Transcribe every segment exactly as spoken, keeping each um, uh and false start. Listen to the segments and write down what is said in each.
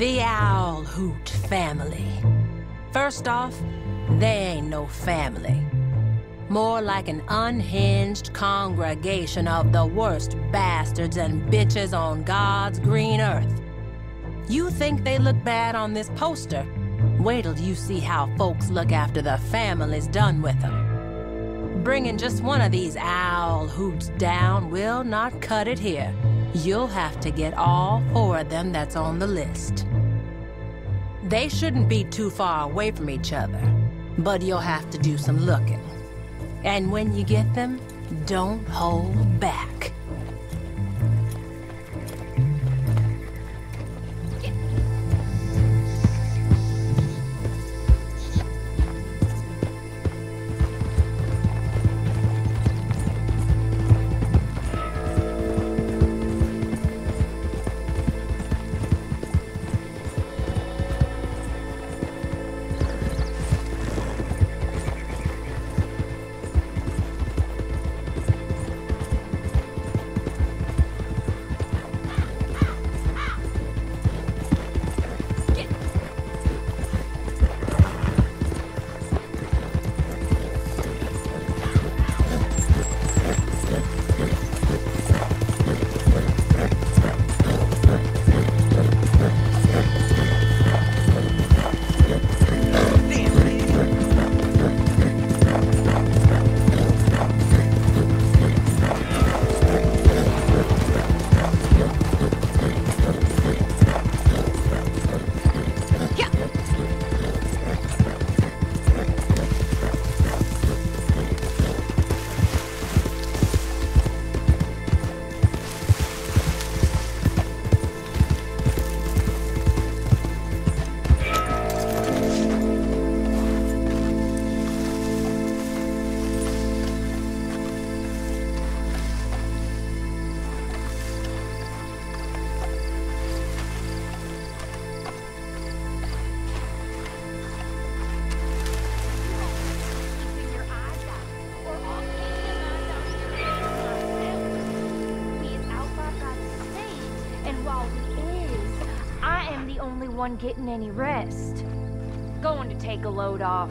The Owl Hoot family. First off, they ain't no family. More like an unhinged congregation of the worst bastards and bitches on God's green earth. You think they look bad on this poster? Wait till you see how folks look after the family's done with them. Bringing just one of these Owl Hoots down will not cut it here. You'll have to get all four of them that's on the list. They shouldn't be too far away from each other, but you'll have to do some looking. And when you get them, don't hold back. Only one getting any rest. Going to take a load off.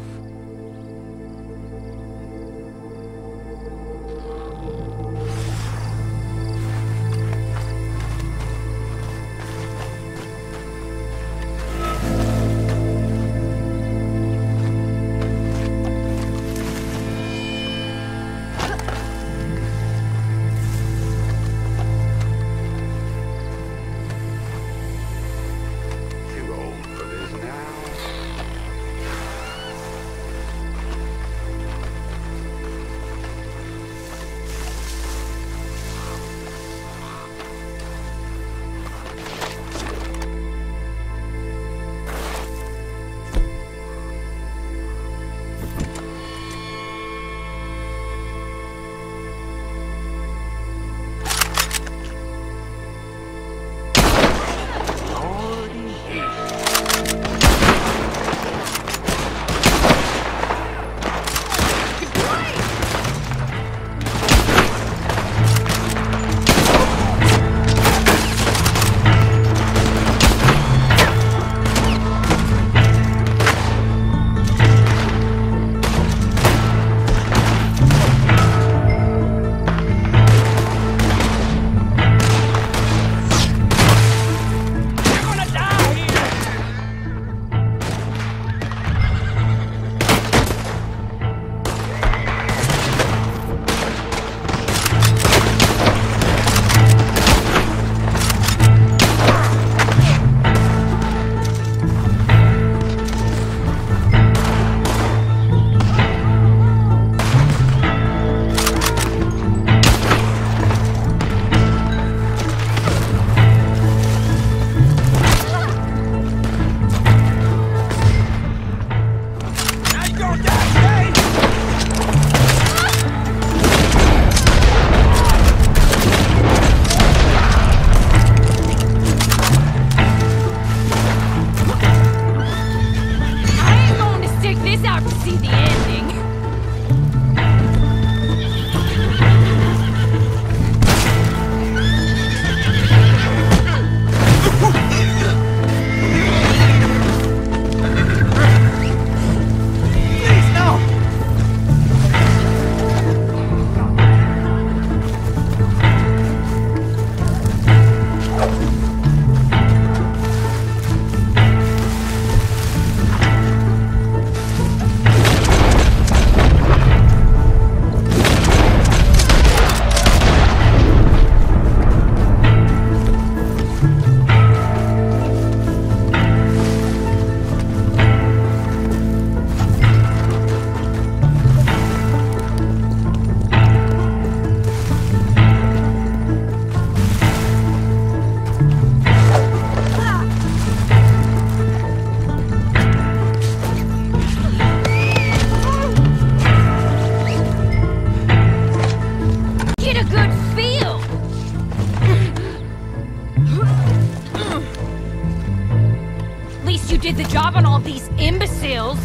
least you did the job on all these imbeciles.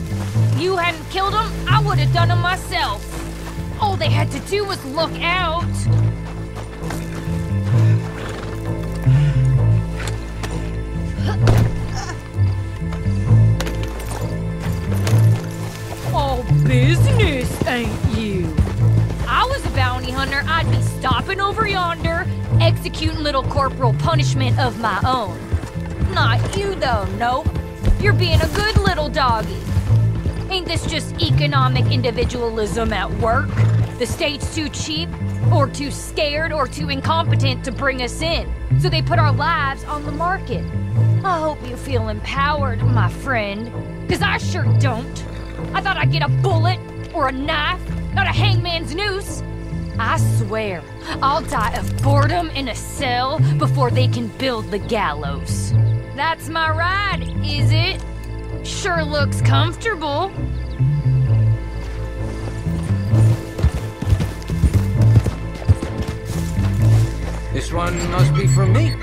If you hadn't killed them, I would have done them myself. All they had to do was look out. All business, ain't you? If I was a bounty hunter, I'd be stopping over yonder, executing little corporal punishment of my own. Not you, though, nope. You're being a good little doggy. Ain't this just economic individualism at work? The state's too cheap, or too scared, or too incompetent to bring us in, so they put our lives on the market. I hope you feel empowered, my friend, because I sure don't. I thought I'd get a bullet, or a knife, not a hangman's noose. I swear, I'll die of boredom in a cell before they can build the gallows. That's my ride, is it? Sure looks comfortable. This one must be for me.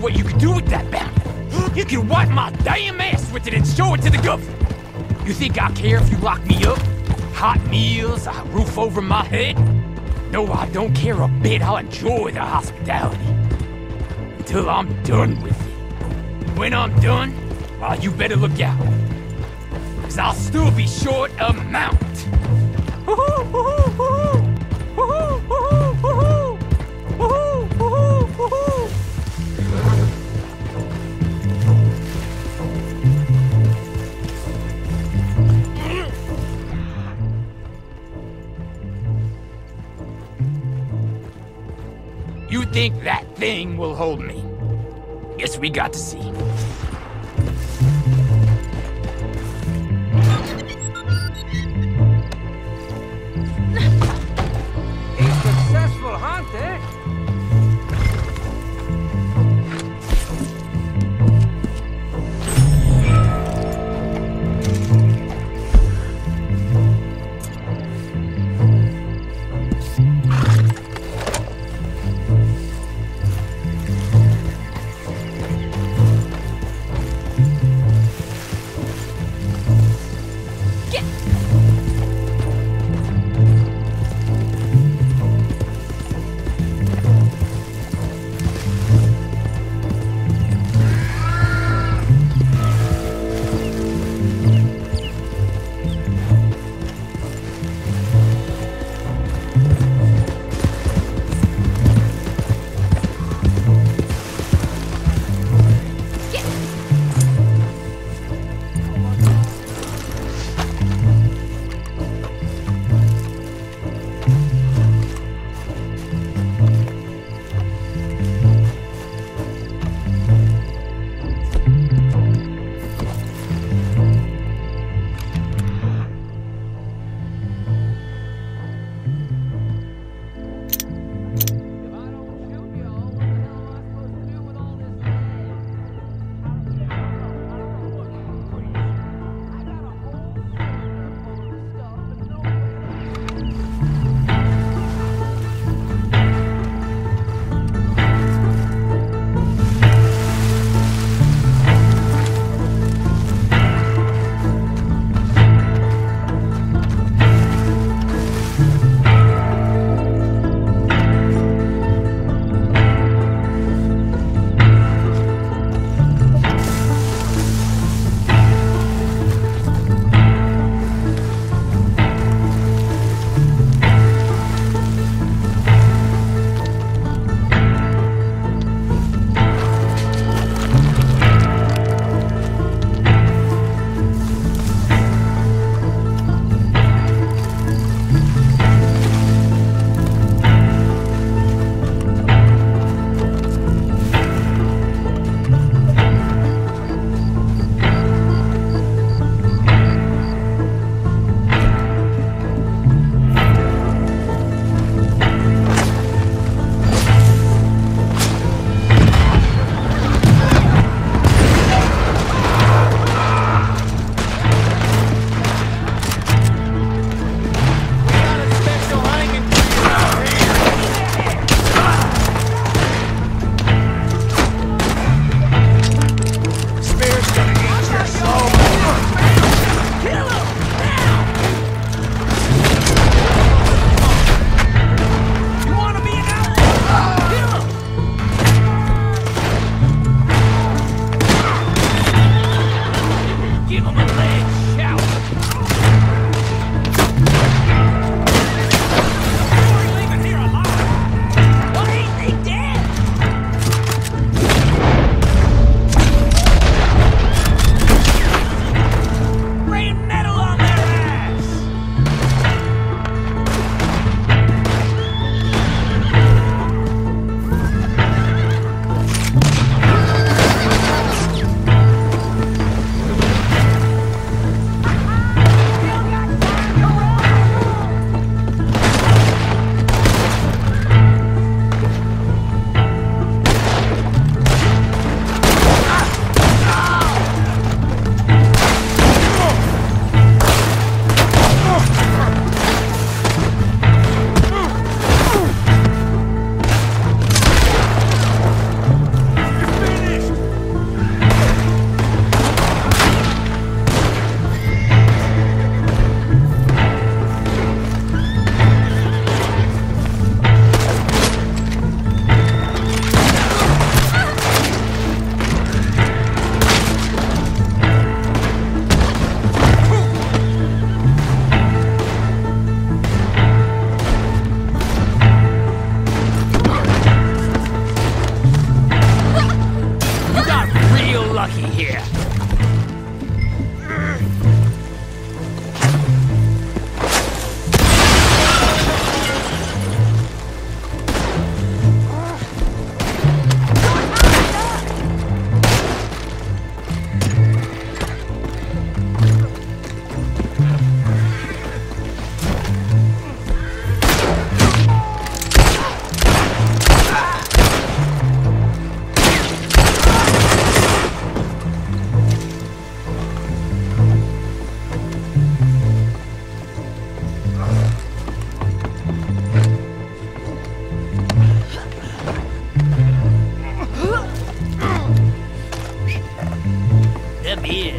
What you can do with that bounty. You can wipe my damn ass with it and show it to the government. You think I care if you lock me up? Hot meals, a roof over my head? No, I don't care a bit. I'll enjoy the hospitality. Until I'm done with it. When I'm done, well, you better look out. Because I'll still be short a mount. Woohoo, woohoo, woohoo! Woohoo, woohoo, woohoo! Woohoo, woohoo, woohoo! You think that thing will hold me? Guess we got to see. A successful hunt, eh?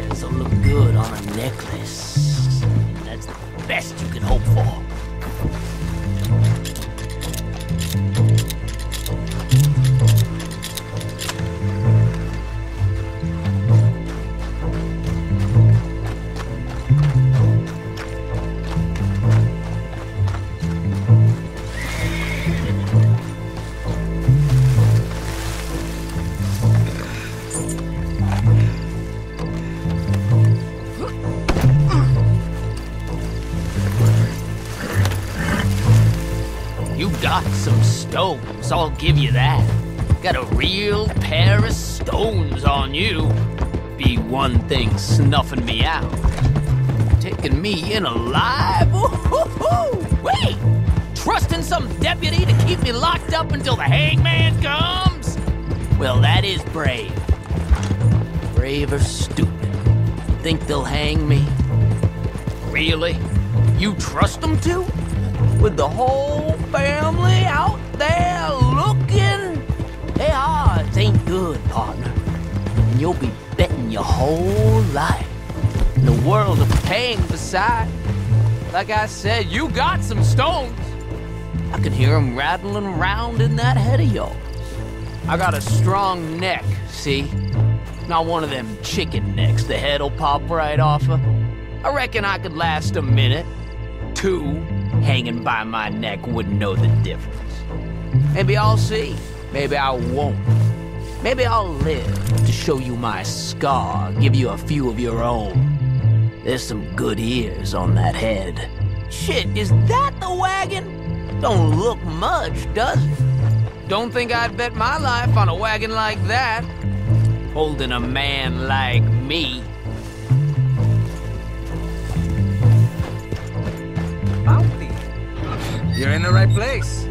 hands will look good on a necklace. That's the best you can hope for. Some stones, I'll give you that. Got a real pair of stones on you. Be one thing snuffing me out. Taking me in alive? Wait! Trusting some deputy to keep me locked up until the hangman comes? Well, that is brave. Brave or stupid. You think they'll hang me? Really? You trust them to? With the whole family out there looking, their odds ain't good, partner. And you'll be betting your whole life. In the world of pain beside. Like I said, you got some stones. I can hear them rattling around in that head of yours. I got a strong neck, see? Not one of them chicken necks the head'll pop right off of. I reckon I could last a minute, two. Hanging by my neck wouldn't know the difference. Maybe I'll see. Maybe I won't. Maybe I'll live to show you my scar, give you a few of your own. There's some good ears on that head. Shit, is that the wagon? Don't look much, does it? Don't think I'd bet my life on a wagon like that. Holding a man like me. You're in the right place.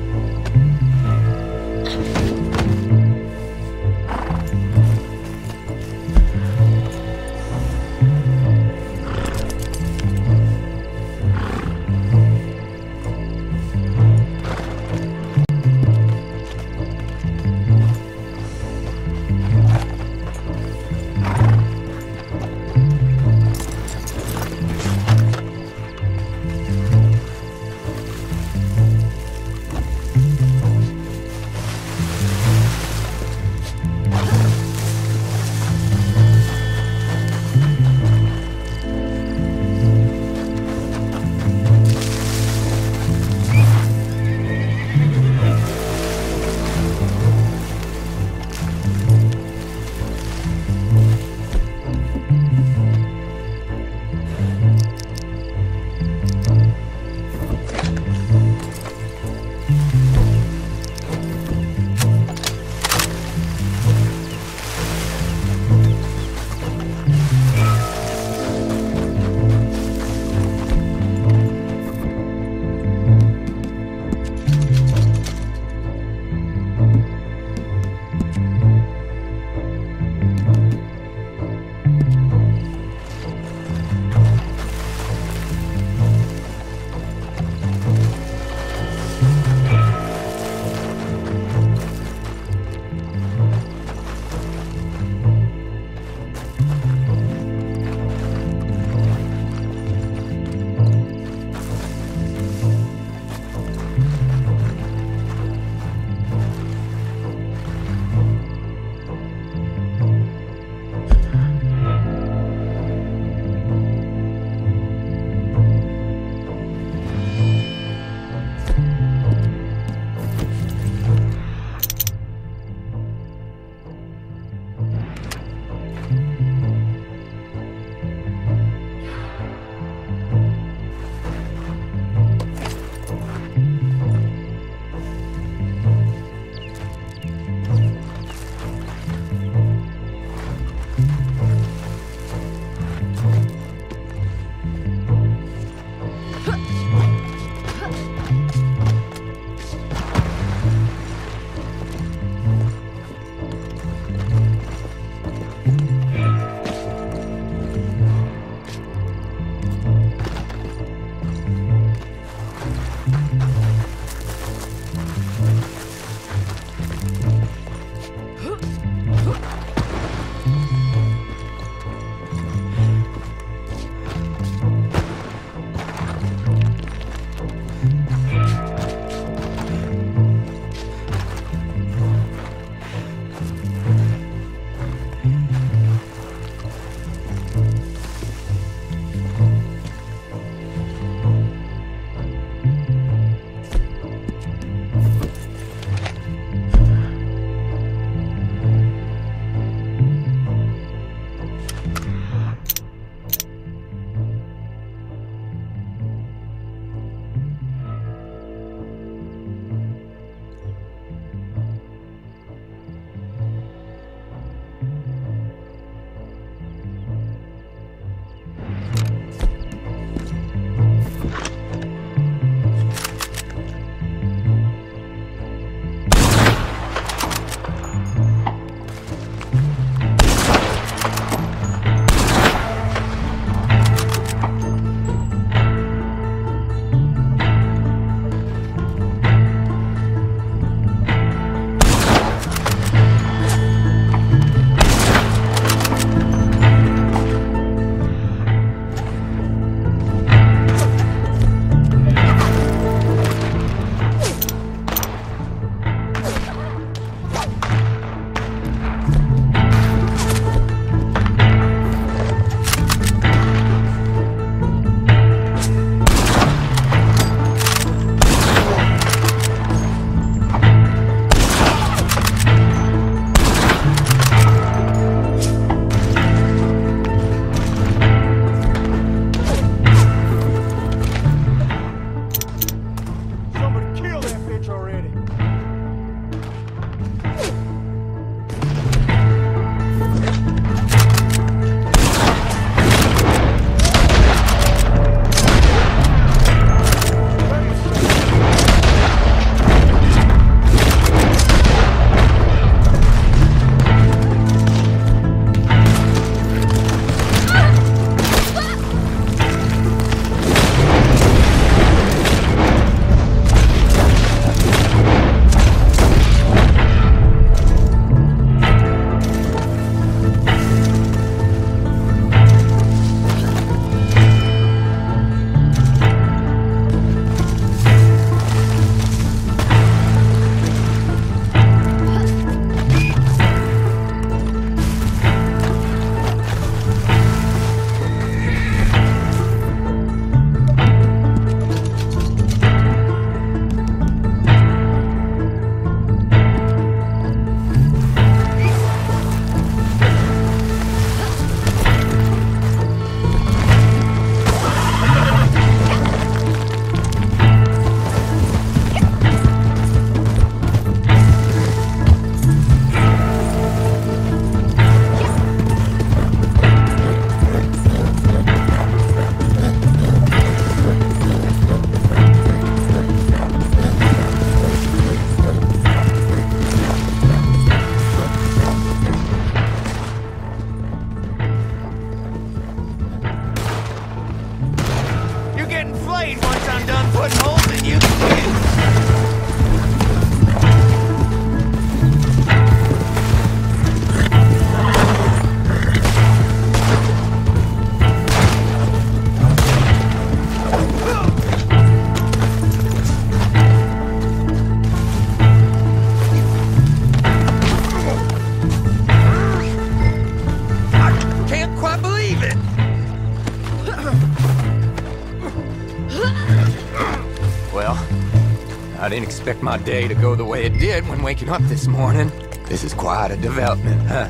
I didn't expect my day to go the way it did when waking up this morning. This is quite a development, huh?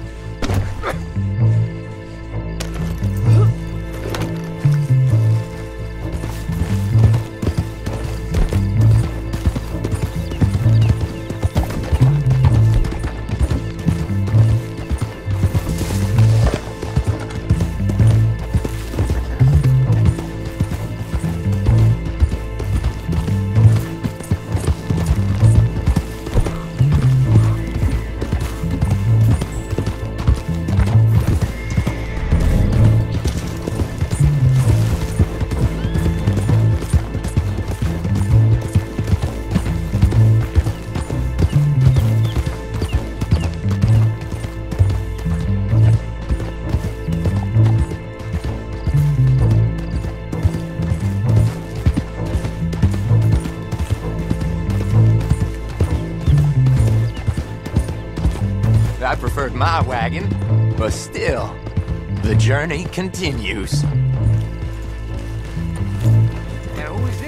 I preferred my wagon, but still, the journey continues. Now, who is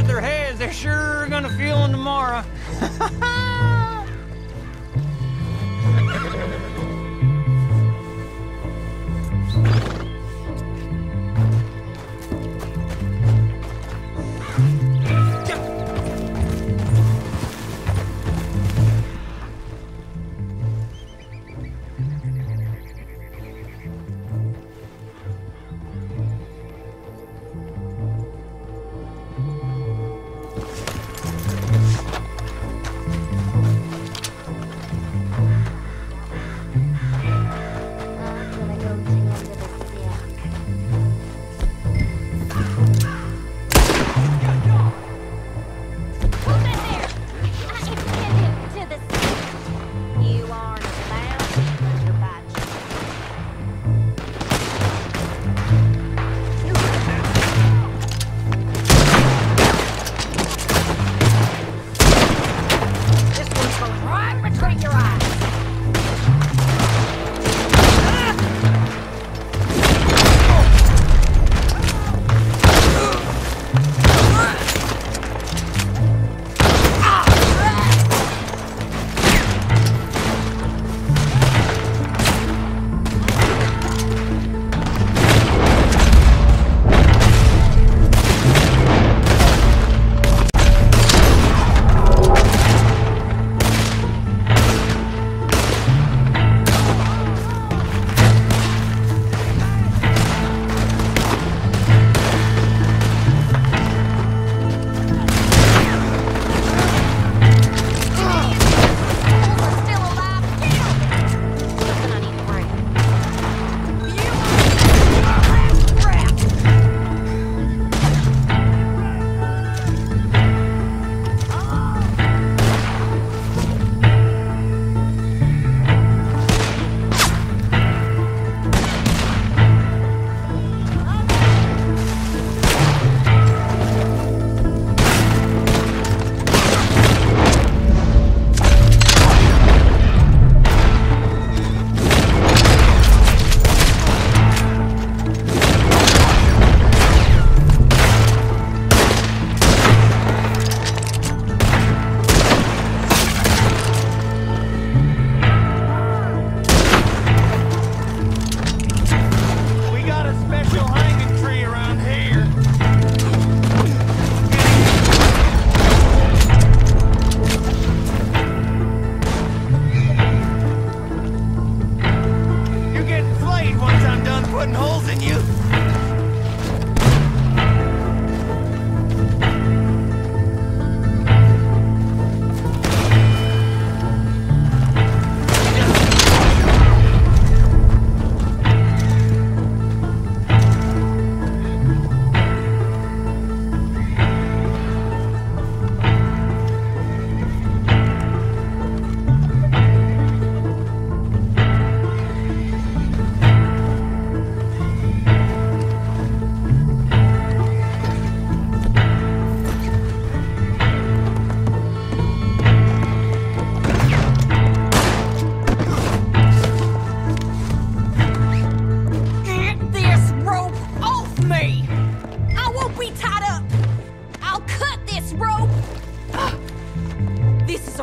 got their heads, they're sure gonna feel them tomorrow.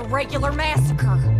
Regular massacre.